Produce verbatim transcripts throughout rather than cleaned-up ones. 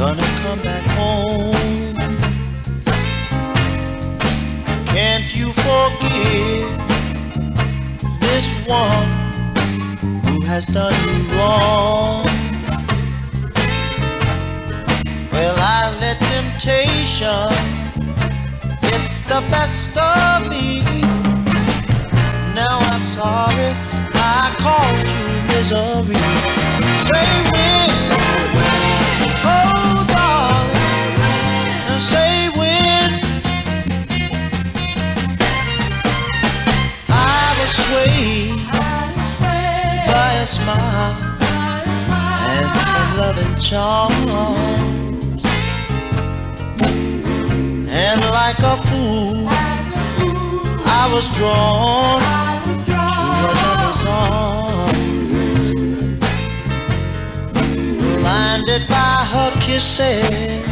gonna come back home. Can't you forgive this one who has done you wrong? Well, I let temptation get the best of me. Now I'm sorry I caused you misery. Say when, oh darling, now say when I was swayed by a smile and some loving charms, and like a fool I was drawn by her kisses.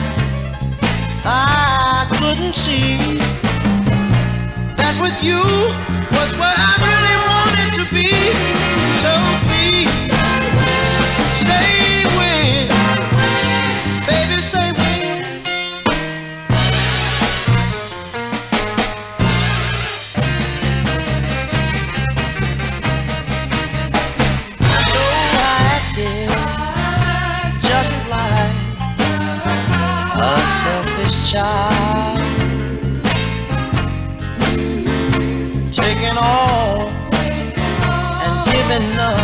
I couldn't see that with you was what I really wanted to be. So please say when, baby, say when. So I acted a selfish child, taking all and giving up